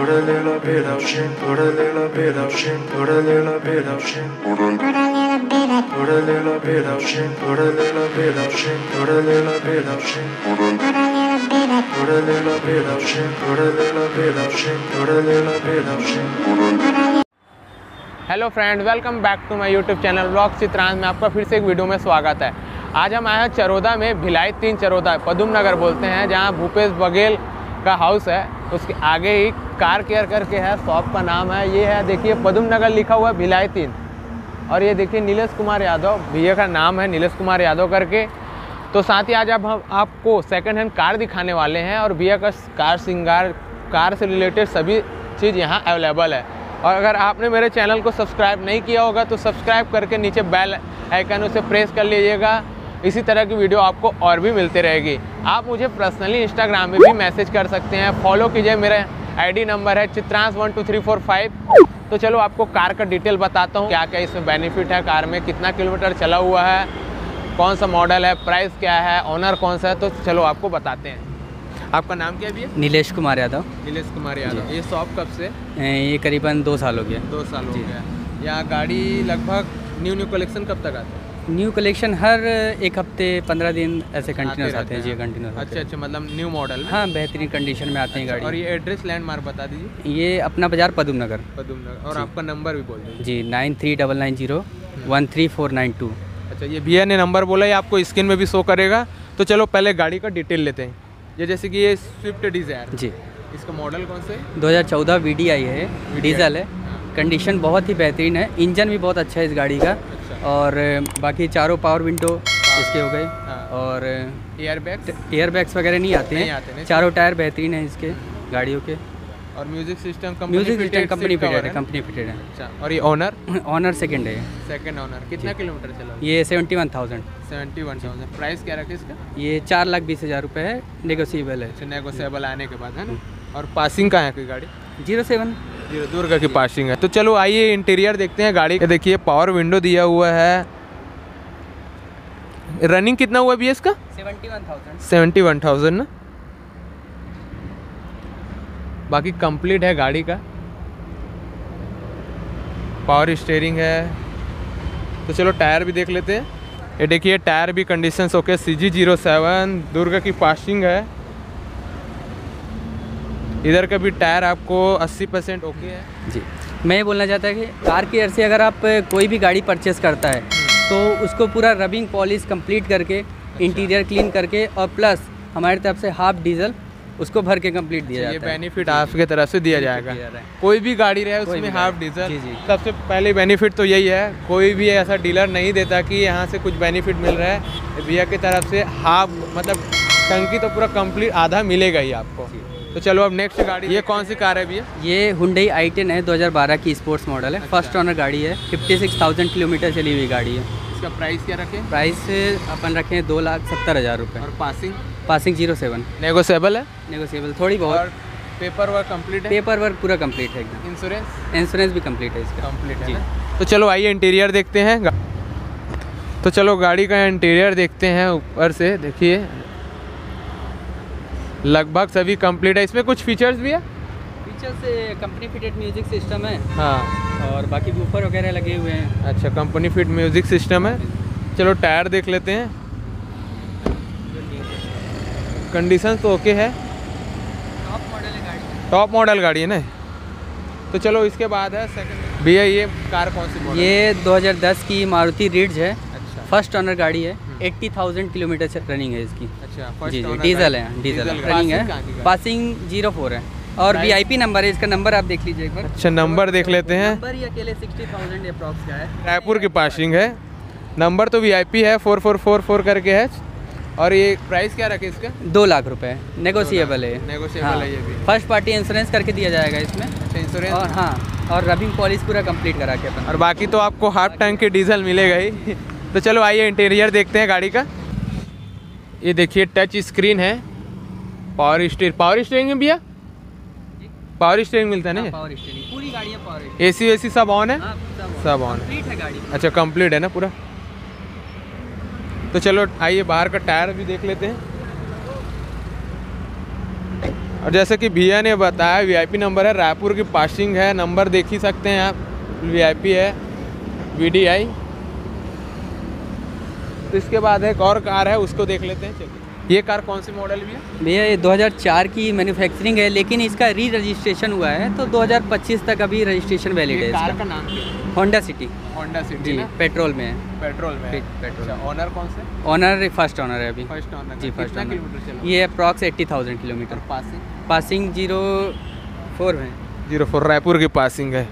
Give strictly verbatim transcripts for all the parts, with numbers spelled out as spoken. put a little bit of shit, put a little bit of shit, put a little bit of shit, put a little bit of, put a little bit of shit, put a little bit of shit, put a little bit of shit, put a little bit of shit, put a little bit of shit, put a little bit of shit. Hello friend, welcome back to my YouTube channel vlogs Chitransh में आपका फिर से एक video में स्वागत है। आज हम आए हैं चरोदा में, भिलाई तीन चरोदा पदुमनगर बोलते हैं, जहां भूपेश बघेल का हाउस है। उसके आगे ही कार केयर करके है, शॉप का नाम है। ये है, देखिए पदुमनगर लिखा हुआ है, भिलाई तीन, और ये देखिए नीलेश कुमार यादव भैया का नाम है, नीलेश कुमार यादव करके। तो साथ ही आज अब हम आपको सेकेंड हैंड कार दिखाने वाले हैं, और भैया का कार श्रृंगार, कार से रिलेटेड सभी चीज़ यहाँ अवेलेबल है। और अगर आपने मेरे चैनल को सब्सक्राइब नहीं किया होगा तो सब्सक्राइब करके नीचे बेल आइकन उसे प्रेस कर लीजिएगा। इसी तरह की वीडियो आपको और भी मिलती रहेगी। आप मुझे पर्सनली इंस्टाग्राम में भी मैसेज कर सकते हैं, फॉलो कीजिए। मेरा आईडी नंबर है Chitransh one two three four five. तो चलो आपको कार का डिटेल बताता हूँ, क्या क्या इसमें बेनिफिट है, कार में कितना किलोमीटर चला हुआ है, कौन सा मॉडल है, प्राइस क्या है, ऑनर कौन सा है। तो चलो आपको बताते हैं। आपका नाम क्या है भैया? नीलेश कुमार यादव। नीलेश कुमार यादव। ये शॉप कब से? ये करीबन दो साल हो गया। दो साल हो गया। यहाँ गाड़ी लगभग न्यू न्यू कलेक्शन कब तक आता है? न्यू कलेक्शन हर एक हफ्ते पंद्रह दिन ऐसे कंटिन्यूस आते हैं जी, कंटिन्यूस। अच्छा अच्छा, मतलब न्यू मॉडल। हाँ, बेहतरीन कंडीशन में आते हैं गाड़ी। और ये एड्रेस लैंडमार्क बता दीजिए। ये अपना बाजार पदुमनगर। पदुमनगर। और आपका नंबर भी बोल दीजिए जी, nine three double nine zero one three four nine two. अच्छा, ये भैया ने नंबर बोला, ये आपको स्क्रीन में भी शो करेगा। तो चलो पहले गाड़ी का डिटेल लेते हैं। ये जैसे कि ये स्विफ्ट डिज़ायर जी, इसका मॉडल कौन सा है? दो हज़ार चौदह वी डी आई है, डीजल है। कंडीशन बहुत ही बेहतरीन है, इंजन भी बहुत अच्छा है इस गाड़ी का। अच्छा। और बाकी चारों पावर विंडो इसके हो गए। हाँ। और एयरबैग्स एयरबैग्स वगैरह नहीं आते हैं, नहीं आते हैं। चारों टायर बेहतरीन है इसके गाड़ियों के। और म्यूजिक सिस्टम कंपनी फिटेड है, कंपनी फिटेड है। अच्छा, और ये ऑनर? ऑनर सेकंड है, सेकंड ऑनर। कितना किलोमीटर चला? ये seventy one thousand. Seventy one thousand. Price क्या रखे इसका? ये चार लाख बीस हज़ार रुपये है, नेगोशिएबल है। नेगोशिएबल आने के बाद है ना। और पासिंग कहाँ है की गाड़ी? जीरो सेवन जीरो दुर्ग की पासिंग है। तो चलो आइए इंटीरियर देखते हैं गाड़ी। देखिए पावर विंडो दिया हुआ है। रनिंग कितना हुआ भी है इसका? Seventy one thousand seventy one thousand. ना, बाकी कंप्लीट है गाड़ी का। पावर स्टीयरिंग है। तो चलो टायर भी देख लेते हैं। ये देखिए टायर भी condition okay, C G zero seven Durg की पासिंग है। इधर का भी टायर आपको अस्सी परसेंट ओके है जी। मैं ये बोलना चाहता है कि कार केयर से अगर आप कोई भी गाड़ी परचेस करता है तो उसको पूरा रबिंग पॉलिश कंप्लीट करके। अच्छा। इंटीरियर क्लीन करके, और प्लस हमारी तरफ से हाफ डीजल उसको भर के कंप्लीट दिया जाता है। ये बेनिफिट आपके तरफ से दिया जाएगा, कोई भी गाड़ी रहे उसमें हाफ डीजल। सबसे पहले बेनिफिट तो यही है, कोई भी ऐसा डीलर नहीं देता कि यहाँ से कुछ बेनिफिट मिल रहा है। भैया की तरफ से हाफ, मतलब टंकी तो पूरा कंप्लीट आधा मिलेगा ही आपको। तो चलो अब नेक्स्ट गाड़ी। ये कौन सी कार है भैया? ये हुंडई आई टेन है, दो हज़ार बारह की स्पोर्ट्स मॉडल है, फर्स्ट ऑनर गाड़ी है। फिफ्टी सिक्स थाउजेंड किलोमीटर चली हुई गाड़ी है। इसका प्राइस क्या रखें? प्राइस अपन रखें दो लाख सत्तर हज़ार रुपये। और passing? Passing zero seven. Negotiable है? नेगोशिएबल थोड़ी बहुत। पेपर वर्क कंप्लीट है? पेपर वर्क पूरा कंप्लीट है एकदम। इंश्योरेंस? इंश्योरेंस भी कंप्लीट है इसका, कंप्लीट है जी। तो चलो आइए इंटीरियर देखते हैं। तो चलो गाड़ी का इंटीरियर देखते हैं ऊपर से। देखिए लगभग सभी कंप्लीट है। इसमें कुछ फीचर्स भी है? Features company fitted music system है। हाँ, और बाकी बूफर वगैरह लगे हुए हैं। अच्छा, कंपनी फिट म्यूजिक सिस्टम है। चलो टायर देख लेते हैं। कंडीशन तो ओके है। टॉप मॉडल है गाड़ी। टॉप मॉडल गाड़ी है ना। तो चलो इसके बाद है सेकंड। भैया ये कार कौन सी मॉडल? ये दो हज़ार दस की मारुति रिट्ज है। अच्छा। फर्स्ट ऑनर गाड़ी है। अस्सी थाउजेंड किलोमीटर रनिंग है इसकी। अच्छा, फर्स्ट ऑनर डीजल है, डीजल रनिंग है। पासिंग जीरो फोर है, और वी आई पी नंबर है इसका। नंबर आप देख लीजिए एक बार। अच्छा, नंबर देख लेते हैं। नंबर ये अकेले साठ हज़ार अप्रॉक्स का है। रायपुर की पासिंग है। नंबर तो वी आई पी है, फोर फोर फोर फोर करके है। और ये प्राइस क्या रखे इसका? दो लाख रुपए, नेगोशिएबल है। नेगोशिएबल हाँ। है ये भी। फर्स्ट पार्टी इंश्योरेंस करके दिया जाएगा इसमें। अच्छा, इंश्योरेंस। और हाँ, और रबिंग पॉलिश पूरा कंप्लीट करा के अपन। और बाकी तो आपको हाफ टैंक के डीजल मिलेगा ही। तो चलो आइए इंटीरियर देखते हैं गाड़ी का। ये देखिए टच स्क्रीन है, पावर स्टीयरिंग। पावर स्टीयरिंग भैया? पावर स्टीयरिंग मिलता है ना? पावर स्टीयरिंग पूरी गाड़ी है, पावर एसी वैसी सब ऑन है, सब ऑन है गाड़ी। अच्छा, कंप्लीट है ना पूरा। तो चलो आइए बाहर का टायर भी देख लेते हैं। और जैसे कि भैया ने बताया वीआईपी नंबर है, रायपुर की पासिंग है, नंबर देख ही सकते हैं आप, वीआईपी है, वीडीआई। तो इसके बाद एक और कार है, उसको देख लेते हैं। चलिए, ये कार कौन सी मॉडल भी है भैया? ये दो हज़ार चार की मैन्युफैक्चरिंग है, लेकिन इसका री रजिस्ट्रेशन हुआ है, तो दो हज़ार पच्चीस तक अभी रजिस्ट्रेशन वैलिड है। कार का नाम क्या है? Honda City. होंडा सिटी ना? पेट्रोल में है। पेट्रोल में है। पेट्रोल। ऑनर कौन से? ऑनर फर्स्ट ऑनर है अभी। फर्स्ट ऑनर जी, फर्स्ट ऑनर। ये approx eighty thousand kilometre. Passing? Passing zero four है। जीरो फोर रायपुर की पासिंग है।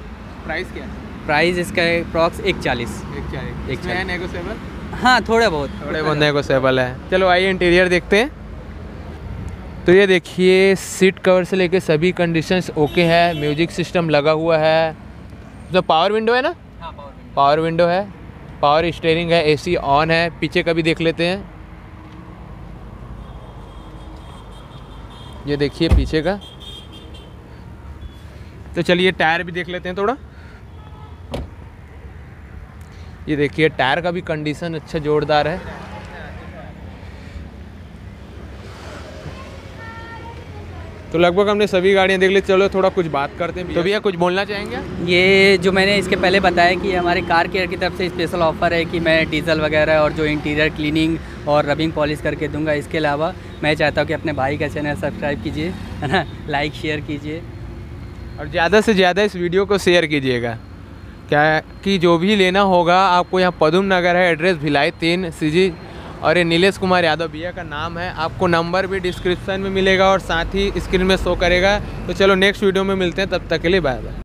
प्राइस क्या है? प्राइस इसका है अप्रॉक्स एक चालीस। एक चालीस एक चालीस नेगोशिएबल? हाँ, थोड़ा बहुत थोड़े बहुत नेगोशिएबल है। चलो आइए इंटीरियर देखते हैं। तो ये देखिए, सीट कवर से लेके सभी कंडीशंस ओके है, म्यूजिक सिस्टम लगा हुआ है, तो पावर विंडो है ना? हाँ, पावर विंडो। पावर विंडो है, पावर स्टीयरिंग है, एसी ऑन है। पीछे का भी देख लेते हैं, ये देखिए पीछे का। तो चलिए टायर भी देख लेते हैं थोड़ा। ये देखिए टायर का भी कंडीशन अच्छा जोरदार है। तो लगभग हमने सभी गाड़ियां देख ली। चलो थोड़ा कुछ बात करते हैं। तो भैया कुछ बोलना चाहेंगे? ये जो मैंने इसके पहले बताया कि हमारे कार केयर की तरफ से स्पेशल ऑफर है कि मैं डीजल वगैरह और जो इंटीरियर क्लीनिंग और रबिंग पॉलिश करके दूंगा। इसके अलावा मैं चाहता हूँ कि अपने भाई का चैनल सब्सक्राइब कीजिए, है ना, लाइक शेयर कीजिए और ज़्यादा से ज़्यादा इस वीडियो को शेयर कीजिएगा। क्या कि जो भी लेना होगा आपको, यहाँ पदुमनगर है, एड्रेस भिलाई तीन सीजी और ये नीलेश कुमार यादव भैया का नाम है। आपको नंबर भी डिस्क्रिप्शन में मिलेगा और साथ ही स्क्रीन में शो करेगा। तो चलो नेक्स्ट वीडियो में मिलते हैं, तब तक के लिए बाय बाय।